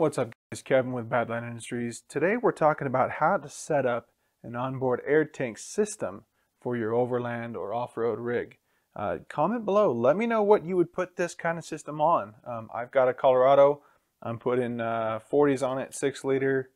What's up guys, Kevin with Badland Industries. Today we're talking about how to set up an onboard air tank system for your overland or off-road rig. Comment below, let me know what you would put this kind of system on. I've got a Colorado, I'm putting 40s on it, 6 liter.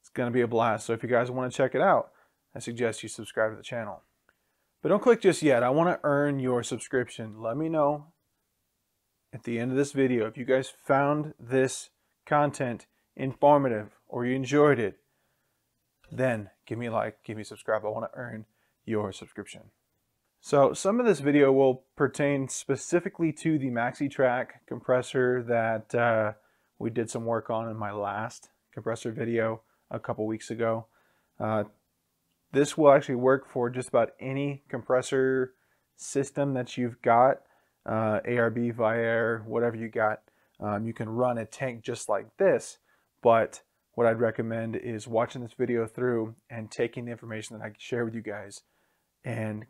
It's gonna be a blast. So if you guys wanna check it out, I suggest you subscribe to the channel. But don't click just yet, I wanna earn your subscription. Let me know at the end of this video if you guys found this content informative or you enjoyed it, then give me a like, give me a subscribe. I want to earn your subscription. So some of this video will pertain specifically to the Maxi-Trac compressor that we did some work on in my last compressor video a couple weeks ago. This will actually work for just about any compressor system that you've got, ARB, VIAIR, whatever you got. You can run a tank just like this, but what I'd recommend is watching this video through and taking the information that I share with you guys and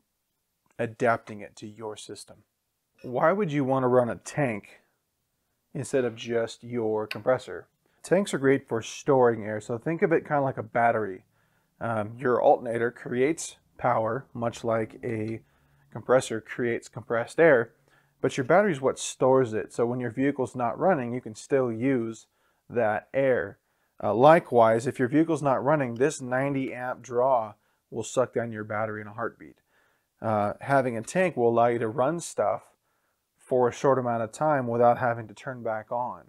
adapting it to your system. Why would you want to run a tank instead of just your compressor? Tanks are great for storing air, so think of it kind of like a battery. Your alternator creates power, much like a compressor creates compressed air. But your battery is what stores it. So when your vehicle's not running, you can still use that air. Likewise, if your vehicle's not running, this 90 amp draw will suck down your battery in a heartbeat. Having a tank will allow you to run stuff for a short amount of time without having to turn back on.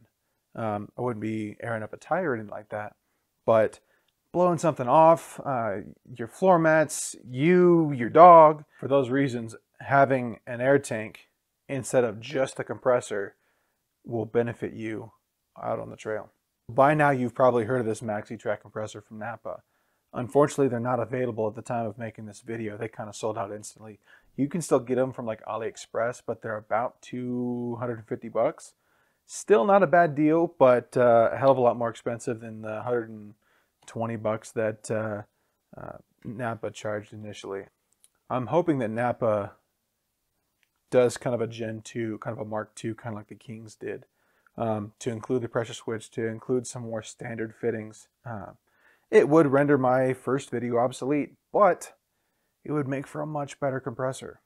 I wouldn't be airing up a tire or anything like that, but blowing something off, your floor mats, your dog. For those reasons, having an air tank instead of just a compressor will benefit you out on the trail. By now you've probably heard of this Maxi-Trac compressor from Napa. Unfortunately, they're not available at the time of making this video. They kind of sold out instantly. You can still get them from like AliExpress, but they're about $250. Still not a bad deal, but a hell of a lot more expensive than the $120 that Napa charged initially. I'm hoping that Napa does kind of a Gen 2, kind of a Mark 2, kind of like the Kings did, to include the pressure switch, to include some more standard fittings. It would render my first video obsolete, but it would make for a much better compressor.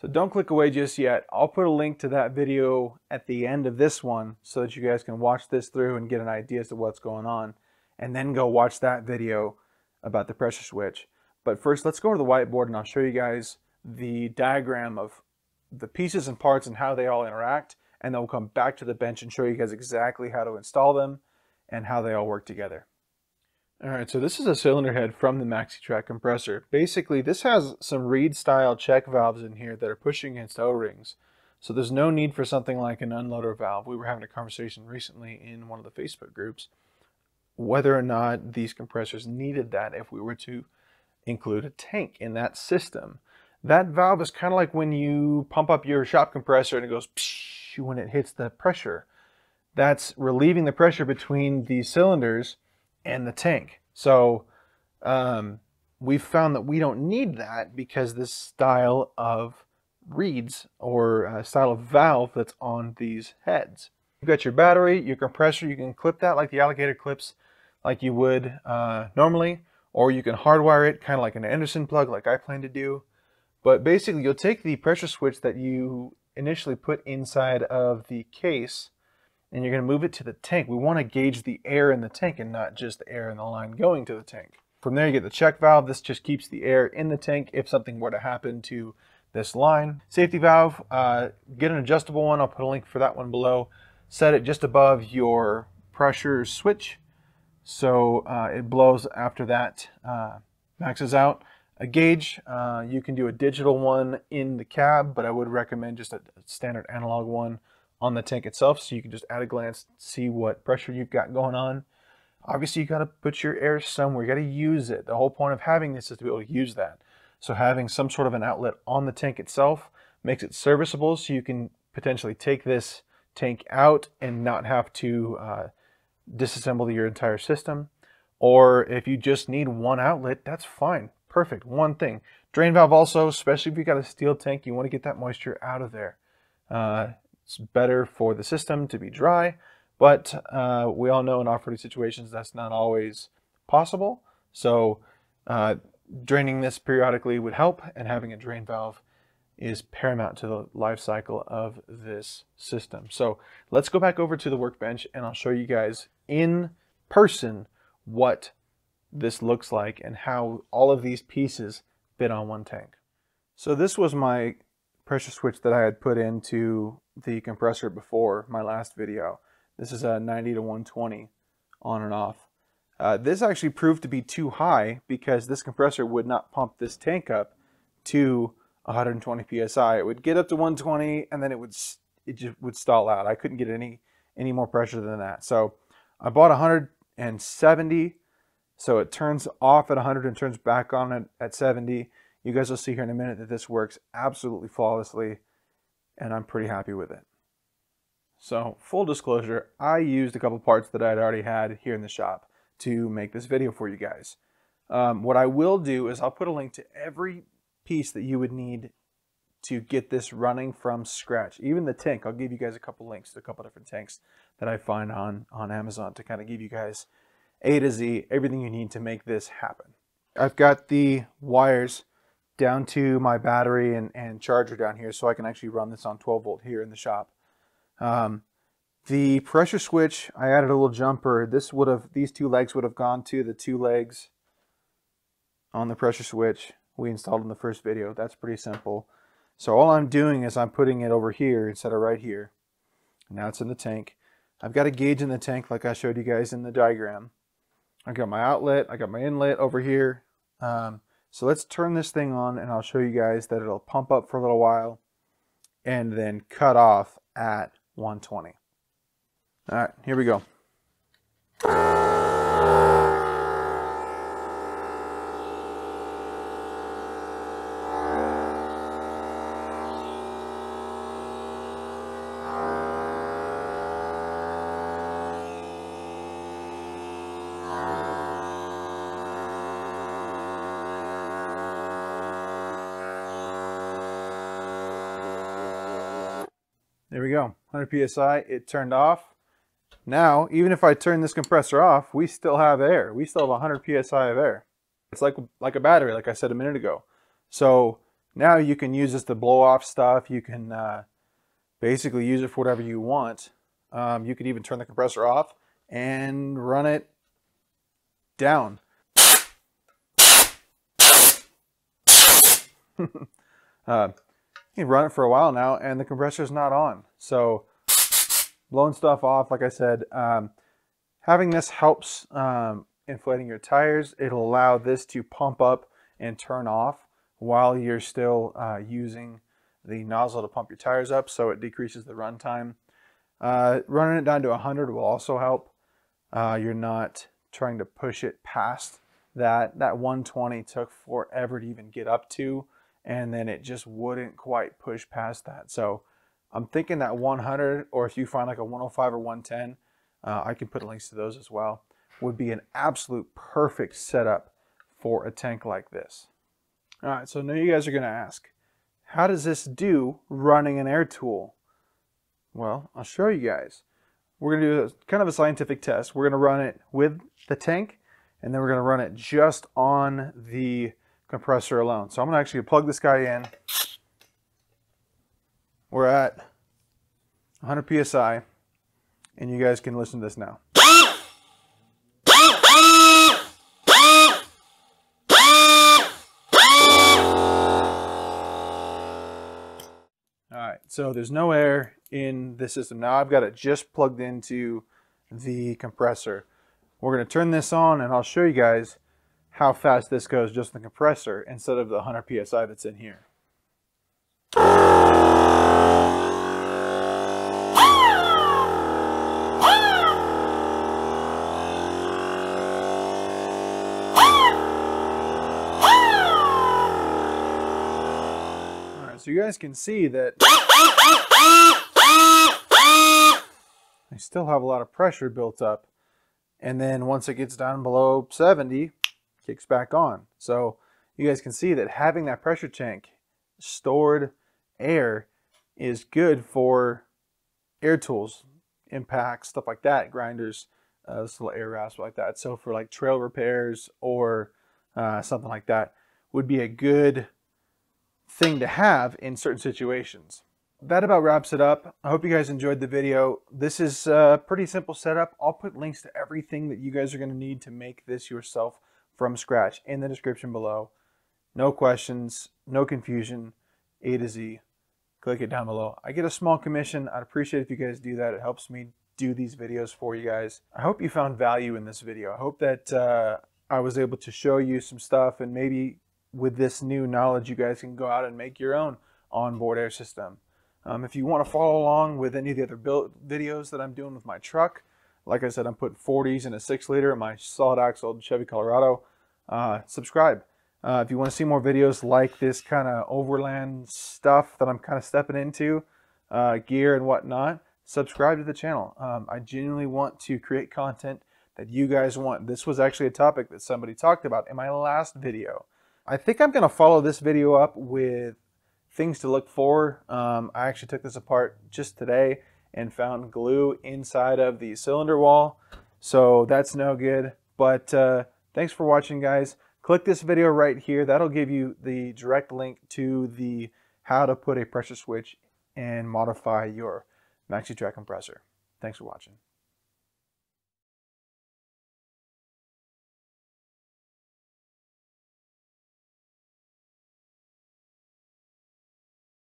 So don't click away just yet. I'll put a link to that video at the end of this one so that you guys can watch this through and get an idea as to what's going on, and then go watch that video about the pressure switch. But first, let's go to the whiteboard and I'll show you guys the diagram of the pieces and parts and how they all interact, and then we'll come back to the bench and show you guys exactly how to install them and how they all work together. All right, so this is a cylinder head from the Maxi-Trac compressor. Basically, this has some reed style check valves in here that are pushing against O-rings. So there's no need for something like an unloader valve. We were having a conversation recently in one of the Facebook groups, whether or not these compressors needed that if we were to include a tank in that system. That valve is kind of like when you pump up your shop compressor and it goes psh when it hits the pressure. That's relieving the pressure between the cylinders and the tank. So we've found that we don't need that because this style of reeds or style of valve that's on these heads. You've got your battery, your compressor, you can clip that like the alligator clips like you would normally, or you can hardwire it kind of like an Anderson plug like I plan to do. But basically, you'll take the pressure switch that you initially put inside of the case, and you're going to move it to the tank. We want to gauge the air in the tank and not just the air in the line going to the tank. From there, you get the check valve. This just keeps the air in the tank if something were to happen to this line. Safety valve, get an adjustable one. I'll put a link for that one below. Set it just above your pressure switch so it blows after that maxes out. A gauge, you can do a digital one in the cab, but I would recommend just a standard analog one on the tank itself so you can just at a glance see what pressure you've got going on. Obviously, you got to put your air somewhere. You got to use it. The whole point of having this is to be able to use that. So having some sort of an outlet on the tank itself makes it serviceable so you can potentially take this tank out and not have to disassemble your entire system. Or if you just need one outlet, that's fine. Perfect, one thing. Drain valve also, especially if you've got a steel tank, you want to get that moisture out of there. It's better for the system to be dry, But we all know in off-roading situations that's not always possible. So draining this periodically would help, and having a drain valve is paramount to the life cycle of this system. So let's go back over to the workbench and I'll show you guys in person what this looks like and how all of these pieces fit on one tank. So this was my pressure switch that I had put into the compressor before my last video. This is a 90 to 120 on and off. This actually proved to be too high because this compressor would not pump this tank up to 120 psi. It would get up to 120 and then it just would stall out. I couldn't get any more pressure than that. So I bought 170, so it turns off at 100 and turns back on at 70. You guys will see here in a minute that this works absolutely flawlessly, and I'm pretty happy with it. So full disclosure, I used a couple parts that I'd already had here in the shop to make this video for you guys. What I will do is I'll put a link to every piece that you would need to get this running from scratch. Even the tank, I'll give you guys a couple links to a couple different tanks that I find on Amazon to kind of give you guys A to Z, everything you need to make this happen. I've got the wires down to my battery and charger down here, so I can actually run this on 12 volt here in the shop. The pressure switch, I added a little jumper. This would have, these two legs would have gone to the two legs on the pressure switch we installed in the first video. That's pretty simple. So all I'm doing is I'm putting it over here instead of right here. Now it's in the tank. I've got a gauge in the tank like I showed you guys in the diagram. I've got my outlet, I got my inlet over here. So let's turn this thing on and I'll show you guys that it'll pump up for a little while and then cut off at 120. All right, here we go. There we go, 100 PSI, it turned off. Now, even if I turn this compressor off, we still have air. We still have 100 PSI of air. It's like a battery, like I said a minute ago. So now you can use this to blow off stuff. You can basically use it for whatever you want. You could even turn the compressor off and run it down. You can run it for a while now and the compressor's not on. So blowing stuff off, like I said, having this helps inflating your tires. It'll allow this to pump up and turn off while you're still using the nozzle to pump your tires up, so it decreases the run time. Running it down to 100 will also help. You're not trying to push it past that. That 120 took forever to even get up to, and then it just wouldn't quite push past that. So I'm thinking that 100, or if you find like a 105 or 110, I can put links to those as well, would be an absolute perfect setup for a tank like this. All right, so now you guys are gonna ask, how does this do running an air tool? Well, I'll show you guys. We're gonna do kind of a scientific test. We're gonna run it with the tank, and then we're gonna run it just on the compressor alone. So I'm gonna actually plug this guy in. We're at 100 PSI, and you guys can listen to this now. All right, so there's no air in the system. Now I've got it just plugged into the compressor. We're gonna turn this on and I'll show you guys how fast this goes just in the compressor instead of the 100 PSI that's in here. So you guys can see that I still have a lot of pressure built up, and then once it gets down below 70, it kicks back on. So you guys can see that having that pressure tank stored air is good for air tools. impacts, stuff like that, grinders, this little air rasp like that. So for like trail repairs or something like that would be a good thing to have in certain situations. That about wraps it up. I hope you guys enjoyed the video. This is a pretty simple setup. I'll put links to everything that you guys are going to need to make this yourself from scratch in the description below. No questions, no confusion, A to Z. Click it down below. I get a small commission. I'd appreciate if you guys do that. It helps me do these videos for you guys. I hope you found value in this video. I hope that I was able to show you some stuff, and maybe with this new knowledge, you guys can go out and make your own onboard air system. If you want to follow along with any of the other build videos that I'm doing with my truck, like I said, I'm putting 40s in a 6-liter in my solid axle Chevy Colorado. Subscribe. If you want to see more videos like this kind of overland stuff that I'm kind of stepping into, gear and whatnot, subscribe to the channel. I genuinely want to create content that you guys want. This was actually a topic that somebody talked about in my last video. I think I'm going to follow this video up with things to look for. I actually took this apart just today and found glue inside of the cylinder wall, so that's no good. But thanks for watching, guys. Click this video right here. That'll give you the direct link to the how to put a pressure switch and modify your Maxi-Trac compressor. Thanks for watching.